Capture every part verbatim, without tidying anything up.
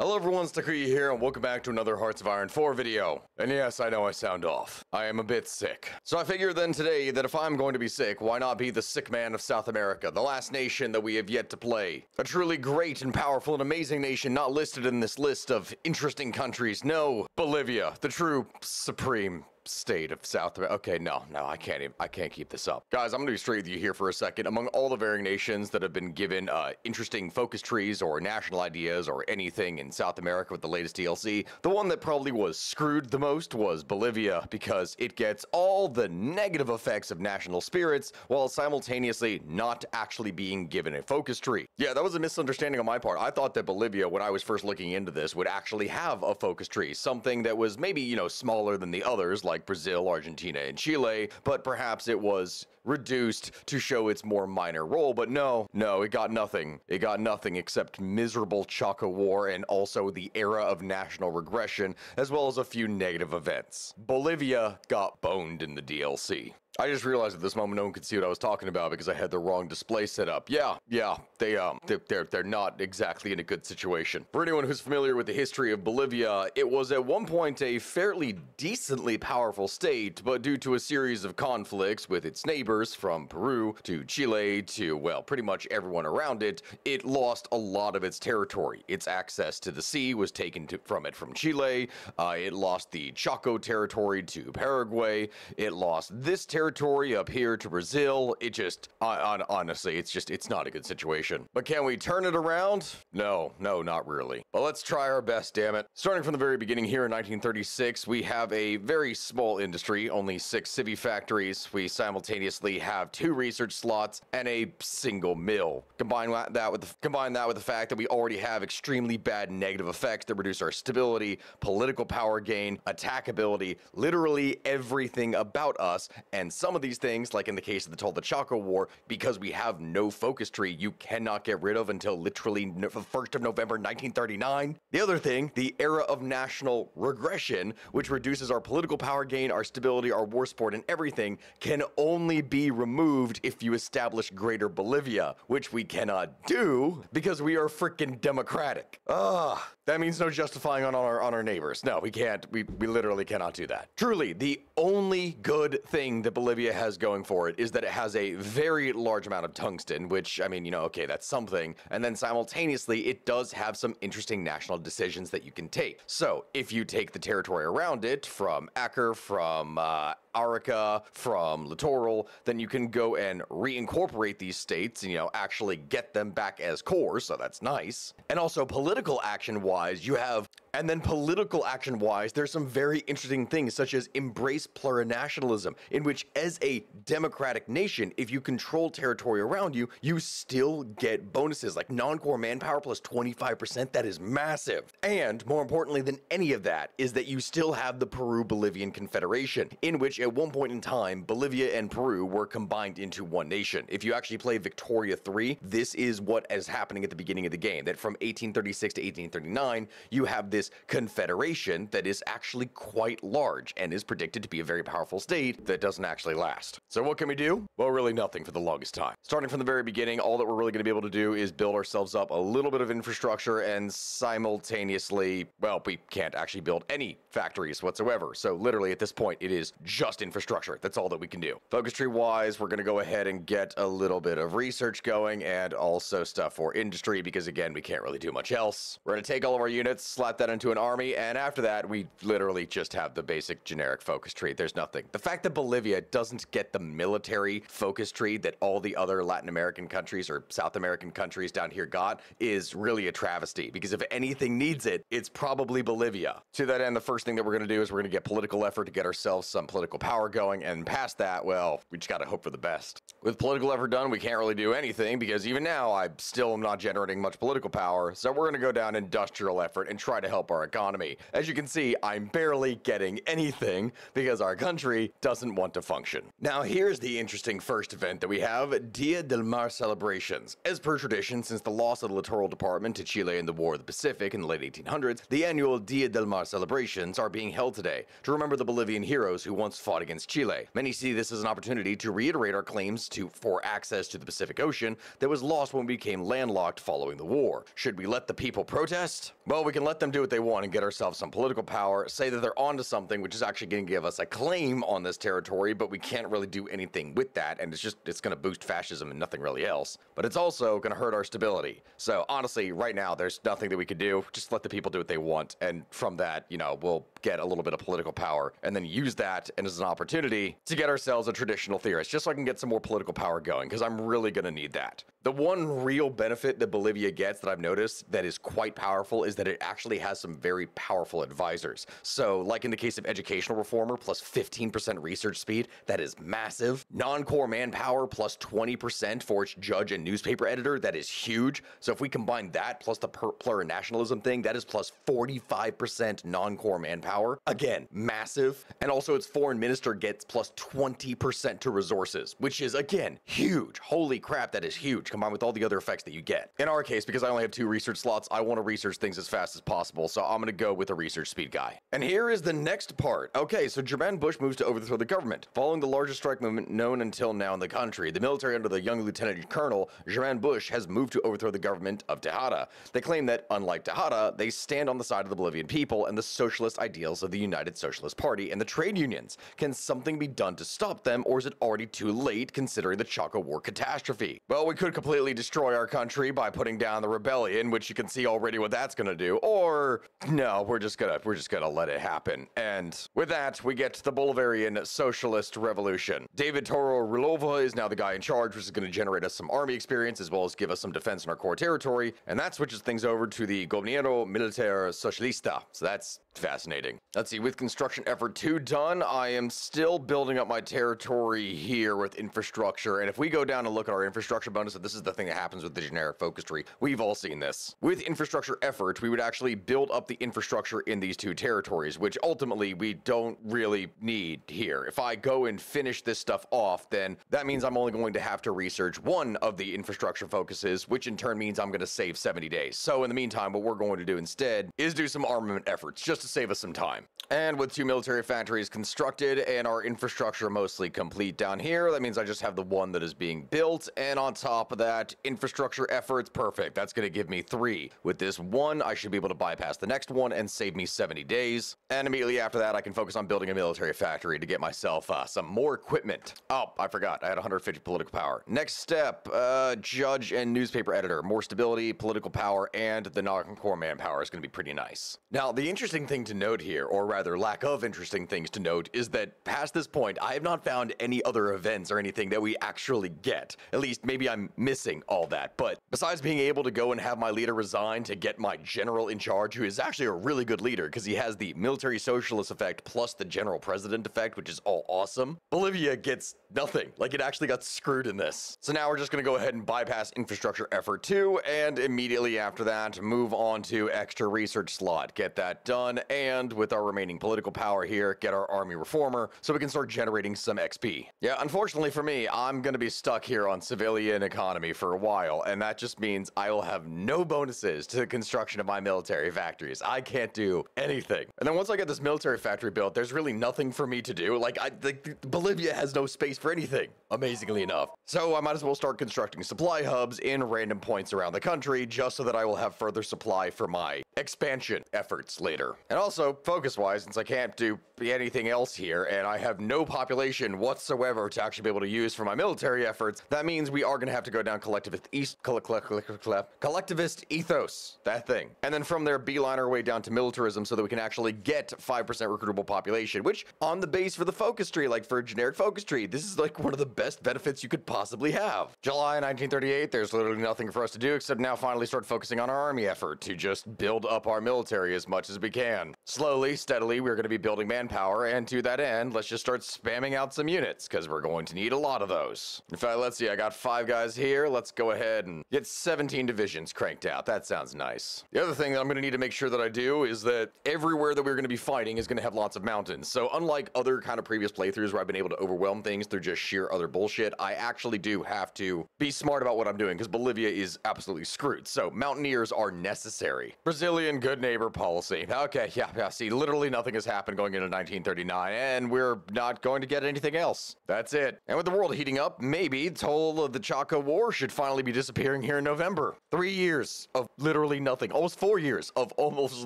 Hello everyone, it's Takuya here, and welcome back to another Hearts of Iron four video. And yes, I know I sound off. I am a bit sick. So I figured then today that if I'm going to be sick, why not be the sick man of South America, the last nation that we have yet to play. A truly great and powerful and amazing nation not listed in this list of interesting countries. No, Bolivia, the true supreme state of South America. Okay, no, no, I can't even, I can't keep this up. Guys, I'm gonna be straight with you here for a second. Among all the varying nations that have been given uh, interesting focus trees or national ideas or anything in South America with the latest D L C, the one that probably was screwed the most was Bolivia, because it gets all the negative effects of national spirits while simultaneously not actually being given a focus tree. Yeah, that was a misunderstanding on my part. I thought that Bolivia, when I was first looking into this, would actually have a focus tree, something that was maybe, you know, smaller than the others, like Brazil, Argentina, and Chile, but perhaps it was reduced to show its more minor role. But no, no, it got nothing. It got nothing except miserable Chaco War and also the era of national regression, as well as a few negative events. Bolivia got boned in the D L C. I just realized at this moment no one could see what I was talking about because I had the wrong display set up. Yeah, yeah, they, um, they, they're, they're not exactly in a good situation. For anyone who's familiar with the history of Bolivia, it was at one point a fairly decently powerful state, but due to a series of conflicts with its neighbors from Peru to Chile to, well, pretty much everyone around it, it lost a lot of its territory. Its access to the sea was taken to, from it from Chile. Uh, it lost the Chaco territory to Paraguay. It lost this territory territory up here to Brazil. It just, uh, honestly, it's just, it's not a good situation. But can we turn it around? No, no, not really. But let's try our best, damn it. Starting from the very beginning here in nineteen thirty-six, we have a very small industry, only six civvy factories. We simultaneously have two research slots and a single mill. Combine that with the, combine that with the fact that we already have extremely bad negative effects that reduce our stability, political power gain, attackability, literally everything about us. And some of these things, like in the case of the Tejada Chaco War, because we have no focus tree, you cannot get rid of until literally no the first of November nineteen thirty-nine. The other thing, the era of national regression, which reduces our political power gain, our stability, our war sport, and everything, can only be removed if you establish Greater Bolivia, which we cannot do because we are freaking democratic. Ugh. That means no justifying on our on our neighbors. No, we can't. We, we literally cannot do that. Truly, the only good thing that Bolivia has going for it is that it has a very large amount of tungsten, which, I mean, you know, okay, that's something. And then simultaneously, it does have some interesting national decisions that you can take. So if you take the territory around it from Acre, from uh, Arica, from Littoral, then you can go and reincorporate these states and, you know, actually get them back as core, so that's nice. And also political action-wise, you have... And then political action-wise, there's some very interesting things, such as embrace plurinationalism, in which as a democratic nation, if you control territory around you, you still get bonuses, like non-core manpower plus twenty-five percent. That is massive. And more importantly than any of that is that you still have the Peru-Bolivian Confederation, in which at one point in time, Bolivia and Peru were combined into one nation. If you actually play Victoria three, this is what is happening at the beginning of the game, that from eighteen thirty-six to eighteen thirty-nine, you have this This confederation that is actually quite large and is predicted to be a very powerful state that doesn't actually last. So what can we do? Well, really nothing for the longest time. Starting from the very beginning, all that we're really going to be able to do is build ourselves up a little bit of infrastructure and simultaneously, well, we can't actually build any factories whatsoever. So literally at this point, it is just infrastructure. That's all that we can do. Focus tree wise, we're going to go ahead and get a little bit of research going and also stuff for industry because again, we can't really do much else. We're going to take all of our units, slap that into an army, and after that we literally just have the basic generic focus tree. There's nothing. The fact that Bolivia doesn't get the military focus tree that all the other Latin American countries or South American countries down here got is really a travesty, because if anything needs it, it's probably Bolivia. To that end, the first thing that we're going to do is we're going to get political effort to get ourselves some political power going, and past that, well, we just got to hope for the best. With political effort done, we can't really do anything because even now I still am not generating much political power, so we're going to go down industrial effort and try to help our economy. As you can see, I'm barely getting anything because our country doesn't want to function. Now here's the interesting first event that we have, Dia del Mar celebrations. As per tradition, since the loss of the Littoral Department to Chile in the War of the Pacific in the late eighteen hundreds, the annual Dia del Mar celebrations are being held today to remember the Bolivian heroes who once fought against Chile. Many see this as an opportunity to reiterate our claims to, for access to the Pacific Ocean that was lost when we became landlocked following the war. Should we let the people protest? Well, we can let them do what they want and get ourselves some political power, say that they're onto something, which is actually going to give us a claim on this territory, but we can't really do anything with that, and it's just, it's going to boost fascism and nothing really else. But it's also going to hurt our stability. So honestly, right now, there's nothing that we could do. Just let the people do what they want, and from that, you know, we'll get a little bit of political power, and then use that and as an opportunity to get ourselves a traditional theorist, just so I can get some more political power going, because I'm really going to need that. The one real benefit that Bolivia gets that I've noticed that is quite powerful is that it actually has some very powerful advisors. So, like in the case of educational reformer, plus fifteen percent research speed, that is massive. Non-core manpower, plus twenty percent for its judge and newspaper editor, that is huge. So if we combine that plus the plurinationalism thing, that is plus forty-five percent non-core manpower. Again, massive. And also its foreign minister gets plus twenty percent to resources, which is, again, huge. Holy crap, that is huge, combined with all the other effects that you get. In our case, because I only have two research slots, I want to research things as fast as possible, so I'm going to go with a research speed guy. And here is the next part. Okay, so Germán Busch moves to overthrow the government. Following the largest strike movement known until now in the country, the military under the young lieutenant colonel, Germán Busch, has moved to overthrow the government of Tejada. They claim that, unlike Tejada, they stand on the side of the Bolivian people and the socialist ideals of the United Socialist Party and the trade unions. Can something be done to stop them, or is it already too late considering the Chaco War catastrophe? Well, we could completely destroy our country by putting down the rebellion, which you can see already what that's gonna do, or no, we're just gonna we're just gonna let it happen. And with that, we get the Bolivarian Socialist Revolution. David Toro Rulovo is now the guy in charge, which is gonna generate us some army experience as well as give us some defense in our core territory, and that switches things over to the Gobierno Militar Socialista. So that's fascinating. Let's see, with construction effort two done, I am still building up my territory here with infrastructure, and if we go down and look at our infrastructure bonus, this is the thing that happens with the generic focus tree. We've all seen this. With infrastructure effort, we would actually build up the infrastructure in these two territories, which ultimately we don't really need here. If I go and finish this stuff off, then that means I'm only going to have to research one of the infrastructure focuses, which in turn means I'm going to save seventy days. So in the meantime, what we're going to do instead is do some armament efforts, just to save us some time. And with two military factories constructed and our infrastructure mostly complete down here, that means I just have the one that is being built. And on top of that, infrastructure efforts, perfect. That's going to give me three. With this one, I should be able to bypass the next one and save me seventy days. And immediately after that, I can focus on building a military factory to get myself uh, some more equipment. Oh, I forgot. I had one hundred fifty political power. Next step, uh, judge and newspaper editor. More stability, political power, and the non-core manpower is going to be pretty nice. Now, the interesting thing to note here, or rather, Rather, lack of interesting things to note, is that past this point, I have not found any other events or anything that we actually get. At least, maybe I'm missing all that. But besides being able to go and have my leader resign to get my general in charge, who is actually a really good leader because he has the military socialist effect plus the general president effect, which is all awesome, Bolivia gets nothing. Like, it actually got screwed in this. So now we're just going to go ahead and bypass infrastructure effort two, and immediately after that, move on to extra research slot. Get that done, and with our remaining political power here, get our army reformer so we can start generating some X P. Yeah, unfortunately for me, I'm gonna be stuck here on civilian economy for a while, and that just means I will have no bonuses to the construction of my military factories. I can't do anything. And then once I get this military factory built, there's really nothing for me to do. Like, I think Bolivia has no space for anything, amazingly enough. So I might as well start constructing supply hubs in random points around the country just so that I will have further supply for my expansion efforts later. And also, focus-wise, since I can't do anything else here, and I have no population whatsoever to actually be able to use for my military efforts, that means we are going to have to go down collectivist east, coll coll coll coll collectivist ethos, that thing. And then from there, beeline our way down to militarism so that we can actually get five percent recruitable population, which on the base for the focus tree, like for a generic focus tree, this is like one of the best benefits you could possibly have. July nineteen thirty-eight, there's literally nothing for us to do except now finally start focusing on our army effort to just build up our military as much as we can. Slowly, steadily, we're going to be building manpower, and to that end, let's just start spamming out some units, because we're going to need a lot of those. In fact, let's see, I got five guys here. Let's go ahead and get seventeen divisions cranked out. That sounds nice. The other thing that I'm going to need to make sure that I do is that everywhere that we're going to be fighting is going to have lots of mountains. So unlike other kind of previous playthroughs where I've been able to overwhelm things through just sheer other bullshit, I actually do have to be smart about what I'm doing, because Bolivia is absolutely screwed. So mountaineers are necessary. Brazilian good neighbor policy. Okay, yeah, yeah, see, literally nothing has happened going into nineteen thirty-nine, and we're not going to get anything else. That's it. And with the world heating up, maybe the toll of the Chaco War should finally be disappearing here in November. Three years of literally nothing. Almost four years of almost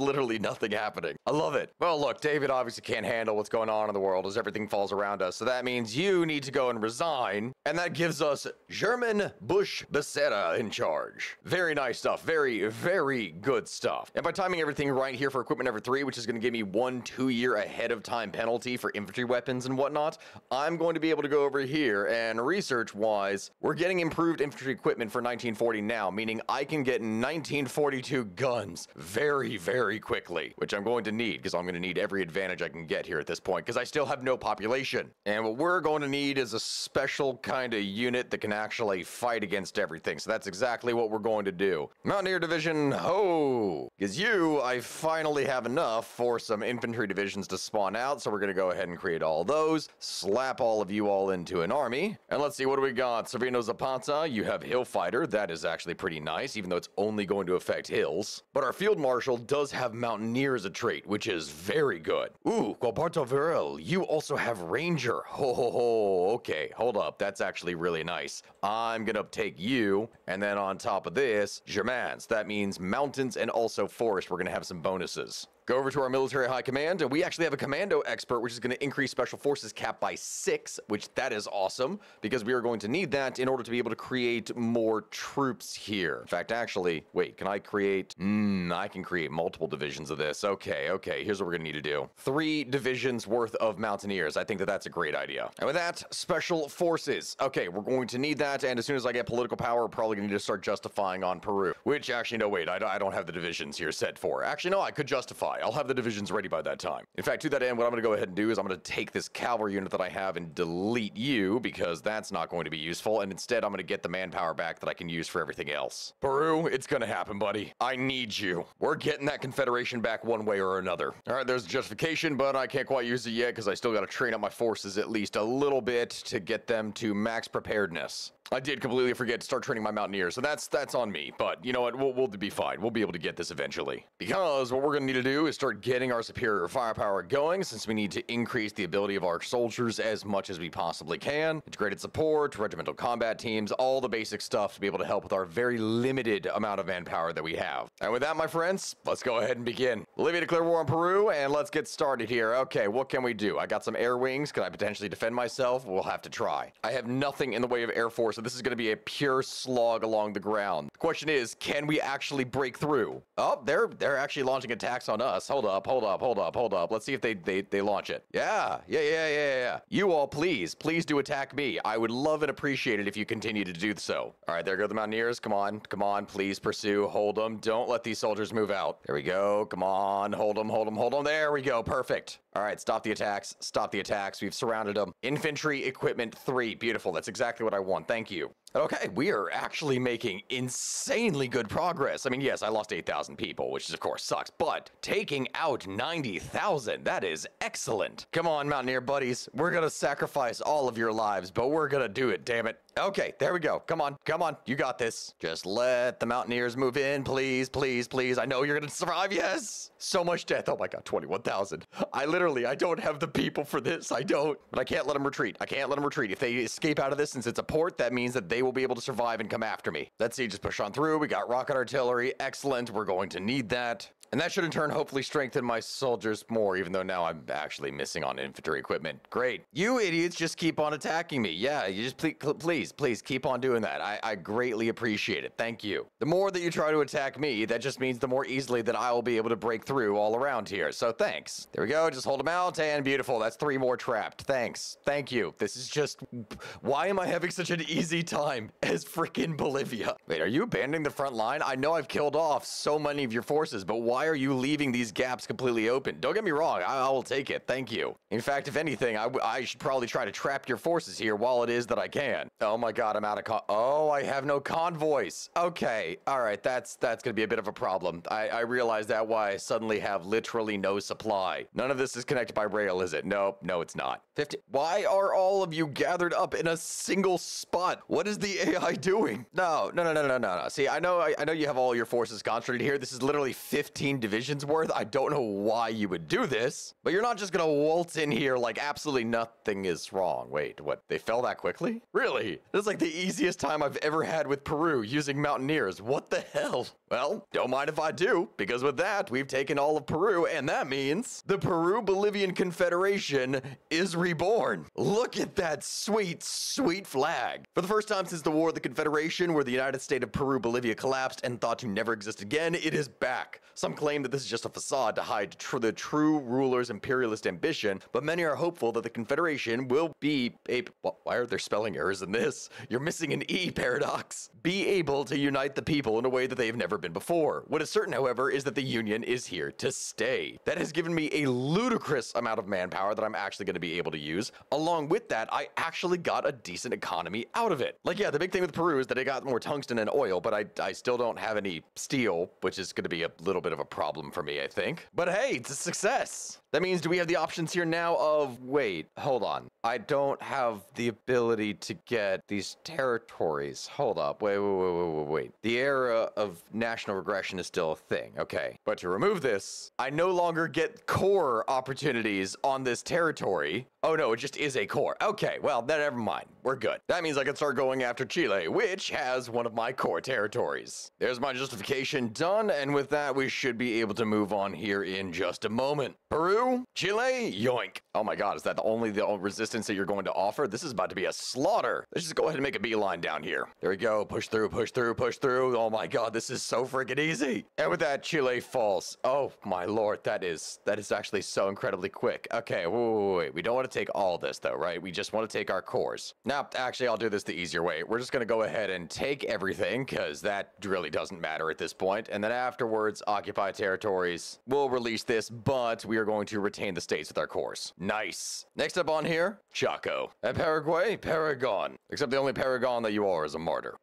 literally nothing happening. I love it. Well, look, David obviously can't handle what's going on in the world as everything falls around us, so that means you need to go and resign, and that gives us Germán Busch Becerra in charge. Very nice stuff. Very, very good stuff. And by timing everything right here for equipment number three, which is going to give me one two-year ahead-of-time penalty for infantry weapons and whatnot, I'm going to be able to go over here and research-wise, we're getting improved infantry equipment for nineteen forty now, meaning I can get nineteen forty-two guns very, very quickly, which I'm going to need because I'm going to need every advantage I can get here at this point because I still have no population. And what we're going to need is a special kind of unit that can actually fight against everything. So that's exactly what we're going to do. Mountaineer Division, ho! Because you, I finally have enough for some infantry divisions to spawn out, so we're going to go ahead and create all those, slap all of you all into an army, and let's see, what do we got? Servino Zapata, you have Hill Fighter, that is actually pretty nice, even though it's only going to affect hills. But our Field Marshal does have Mountaineer as a trait, which is very good. Ooh, Gobarto Varel, you also have Ranger. Ho ho ho, okay, hold up, that's actually really nice. I'm going to take you, and then on top of this, Germans, that means mountains and also forest, we're going to have some bonuses. Go over to our military high command, and we actually have a commando expert, which is going to increase special forces cap by six, which that is awesome, because we are going to need that in order to be able to create more troops here. In fact, actually, wait, can I create? Mm, I can create multiple divisions of this. Okay, okay, here's what we're going to need to do. Three divisions worth of mountaineers. I think that that's a great idea. And with that, special forces. Okay, we're going to need that, and as soon as I get political power, we're probably going to need to start justifying on Peru, which actually, no, wait, I don't have the divisions here set for. Actually, no, I could justify. I'll have the divisions ready by that time. In fact, to that end, what I'm going to go ahead and do is I'm going to take this cavalry unit that I have and delete you because that's not going to be useful. And instead, I'm going to get the manpower back that I can use for everything else. Peru, it's going to happen, buddy. I need you. We're getting that Confederation back one way or another. All right, there's justification, but I can't quite use it yet because I still got to train up my forces at least a little bit to get them to max preparedness. I did completely forget to start training my Mountaineers, so that's that's on me. But you know what? We'll, we'll be fine. We'll be able to get this eventually. Because what we're going to need to do is start getting our superior firepower going, since we need to increase the ability of our soldiers as much as we possibly can. Integrated support, regimental combat teams, all the basic stuff to be able to help with our very limited amount of manpower that we have. And with that, my friends, let's go ahead and begin. Bolivia declare war on Peru, and let's get started here. Okay, what can we do? I got some air wings. Can I potentially defend myself? We'll have to try. I have nothing in the way of air force. This is going to be a pure slog along the ground. The question is, can we actually break through? Oh, they're they're actually launching attacks on us. Hold up, hold up, hold up, hold up. Let's see if they they, they launch it. Yeah, yeah, yeah, yeah, yeah. You all, please, please do attack me. I would love and appreciate it if you continue to do so. All right, there go the Mountaineers. Come on, come on, please pursue. Hold them. Don't let these soldiers move out. There we go. Come on, hold them, hold them, hold them. There we go. Perfect. All right, stop the attacks. Stop the attacks. We've surrounded them. Infantry equipment three. Beautiful. That's exactly what I want. Thank you. Okay, we are actually making insanely good progress. I mean, yes, I lost eight thousand people, which is, of course sucks, but taking out ninety thousand, that is excellent. Come on, Mountaineer buddies. We're going to sacrifice all of your lives, but we're going to do it, damn it. Okay, there we go. Come on, come on. You got this. Just let the Mountaineers move in, please, please, please. I know you're going to survive, yes. So much death. Oh my God, twenty-one thousand. I literally, I don't have the people for this. I don't, but I can't let them retreat. I can't let them retreat. If they escape out of this, since it's a port, that means that they will be able to survive and come after me. Let's see, just push on through. We got rocket artillery. Excellent. We're going to need that. And that should in turn hopefully strengthen my soldiers more, even though now I'm actually missing on infantry equipment. Great. You idiots just keep on attacking me. Yeah, you just please, please, please keep on doing that. I, I greatly appreciate it. Thank you. The more that you try to attack me, that just means the more easily that I will be able to break through all around here. So thanks. There we go. Just hold them out and beautiful. That's three more trapped. Thanks. Thank you. This is just, why am I having such an easy time as freaking Bolivia? Wait, are you abandoning the front line? I know I've killed off so many of your forces, but why? Why are you leaving these gaps completely open? Don't get me wrong, I, I will take it, thank you. In fact, if anything, I, I should probably try to trap your forces here while it is that I can. Oh my God, I'm out of con- Oh, I have no convoys. Okay, all right, that's that's gonna be a bit of a problem. I, I realize that why I suddenly have literally no supply. None of this is connected by rail, is it? Nope, no, it's not. fifty. Why are all of you gathered up in a single spot? What is the A I doing? No, no, no, no, no, no, no. See, I know, I, I know you have all your forces concentrated here. This is literally fifteen fifteen divisions worth. I don't know why you would do this, but you're not just gonna waltz in here like absolutely nothing is wrong. Wait, what? They fell that quickly? Really? This is like the easiest time I've ever had with Peru using mountaineers. What the hell? Well, don't mind if I do, because with that, we've taken all of Peru, and that means the Peru-Bolivian Confederation is reborn. Look at that sweet, sweet flag. For the first time since the War of the Confederation, where the United States of Peru-Bolivia collapsed and thought to never exist again, it is back. Some claim that this is just a facade to hide tr the true ruler's imperialist ambition, but many are hopeful that the Confederation will be a... Why are there spelling errors in this? You're missing an E, Paradox. Be able to unite the people in a way that they've never been before. What is certain, however, is that the union is here to stay. That has given me a ludicrous amount of manpower that I'm actually going to be able to use. Along with that, I actually got a decent economy out of it. Like, yeah, the big thing with Peru is that I got more tungsten and oil, but I, I still don't have any steel, which is going to be a little bit of a problem for me, I think. But hey, it's a success. That means, do we have the options here now of, wait, hold on. I don't have the ability to get these territories. Hold up, wait, wait, wait, wait, wait, wait. The era of national regression is still a thing, okay. But to remove this, I no longer get core opportunities on this territory. Oh no, it just is a core. Okay, well, then never mind, we're good. That means I can start going after Chile, which has one of my core territories. There's my justification done, and with that, we should be able to move on here in just a moment. Peru, Chile, yoink. Oh my God, is that the only the only resistance that you're going to offer? This is about to be a slaughter. Let's just go ahead and make a beeline down here. There we go, push through, push through, push through. Oh my God, this is so freaking easy. And with that, Chile falls. Oh my Lord, that is, that is actually so incredibly quick. Okay, wait, wait, wait. We don't want to take all this though, right? We just want to take our cores. Now, actually, I'll do this the easier way. We're just gonna go ahead and take everything because that really doesn't matter at this point. And then afterwards, occupy territories. We'll release this, but we are going to retain the states with our cores. Nice. Next up on here, Chaco. And Paraguay, Paragon. Except the only Paragon that you are is a martyr.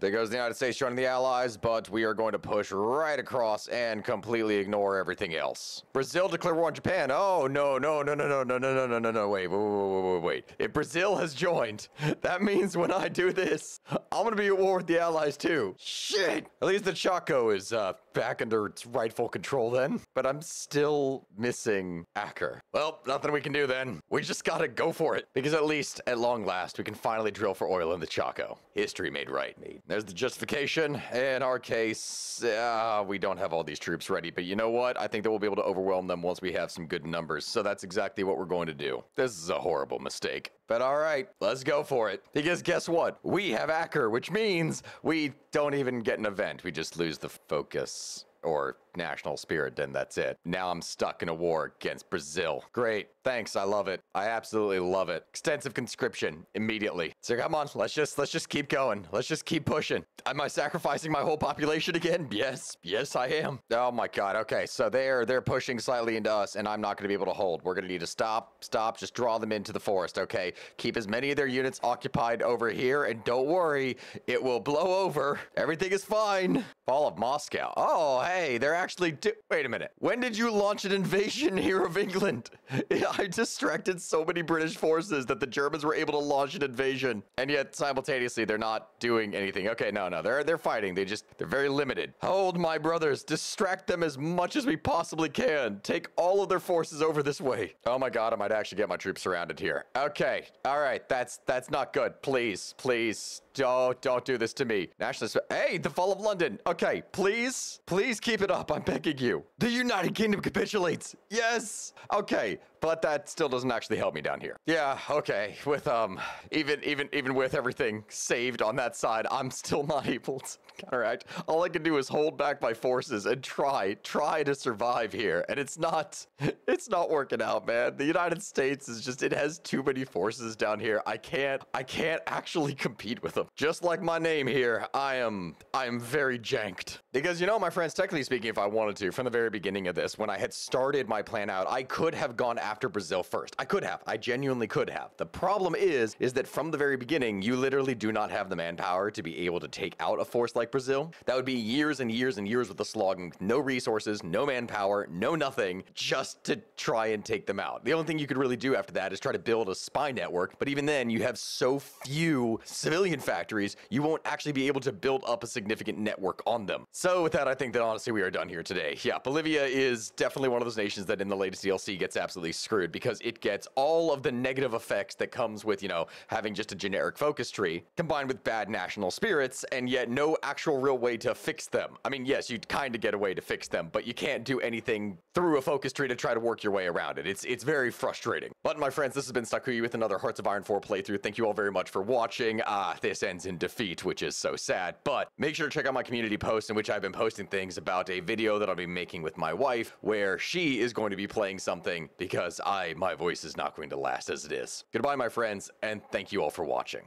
There goes the United States joining the Allies, but we are going to push right across and completely ignore everything else. Brazil declare war on Japan. Oh, no, no, no, no, no, no, no, no, no, no, no, wait, wait, wait, wait, wait. If Brazil has joined, that means when I do this, I'm gonna be at war with the Allies too. Shit. At least the Chaco is uh, back under its rightful control then, but I'm still missing Acre. Well, nothing we can do then. We just gotta go for it, because at least at long last, we can finally drill for oil in the Chaco. History made right. There's the justification. In our case, uh, we don't have all these troops ready, but you know what? I think that we'll be able to overwhelm them once we have some good numbers. So that's exactly what we're going to do. This is a horrible mistake. But all right, let's go for it. Because guess what? We have Acre, which means we don't even get an event. We just lose the focus or national spirit, then that's it. Now I'm stuck in a war against Brazil. Great, thanks, I love it. I absolutely love it. Extensive conscription, immediately. So come on, let's just, let's just keep going. Let's just keep pushing. Am I sacrificing my whole population again? Yes, yes I am. Oh my God, okay, so they're, they're pushing slightly into us and I'm not gonna be able to hold. We're gonna need to stop, stop, just draw them into the forest, okay? Keep as many of their units occupied over here and don't worry, it will blow over. Everything is fine. Fall of Moscow, oh hey, they're actually do- Wait a minute. When did you launch an invasion here of England? I distracted so many British forces that the Germans were able to launch an invasion, and yet simultaneously they're not doing anything. Okay, no, no, they're they're fighting. They just they're very limited. Hold my brothers, distract them as much as we possibly can. Take all of their forces over this way. Oh my God, I might actually get my troops surrounded here. Okay, all right, that's that's not good. Please, please. Don't, don't do this to me. Nationalist, hey, the fall of London. Okay, please, please keep it up, I'm begging you. The United Kingdom capitulates, yes. Okay, but that still doesn't actually help me down here. Yeah, okay, with, um, even, even, even with everything saved on that side, I'm still not able to counteract. All I can do is hold back my forces and try, try to survive here. And it's not, it's not working out, man. The United States is just, it has too many forces down here. I can't, I can't actually compete with them. Just like my name here, I am I am very janked. Because, you know, my friends, technically speaking, if I wanted to, from the very beginning of this, when I had started my plan out, I could have gone after after Brazil first. I could have. I genuinely could have. The problem is, is that from the very beginning, you literally do not have the manpower to be able to take out a force like Brazil. That would be years and years and years with the slogging, no resources, no manpower, no nothing, just to try and take them out. The only thing you could really do after that is try to build a spy network, but even then you have so few civilian factories, you won't actually be able to build up a significant network on them. So with that, I think that honestly we are done here today. Yeah, Bolivia is definitely one of those nations that in the latest D L C gets absolutely screwed because it gets all of the negative effects that comes with, you know, having just a generic focus tree combined with bad national spirits and yet no actual real way to fix them. I mean, yes, you'd kind of get a way to fix them, but you can't do anything through a focus tree to try to work your way around it. It's, it's very frustrating. But my friends, this has been Takuya with another Hearts of Iron four playthrough. Thank you all very much for watching. Ah, this ends in defeat, which is so sad, but make sure to check out my community post in which I've been posting things about a video that I'll be making with my wife where she is going to be playing something because I, my voice is not going to last as it is. Goodbye, my friends, and thank you all for watching.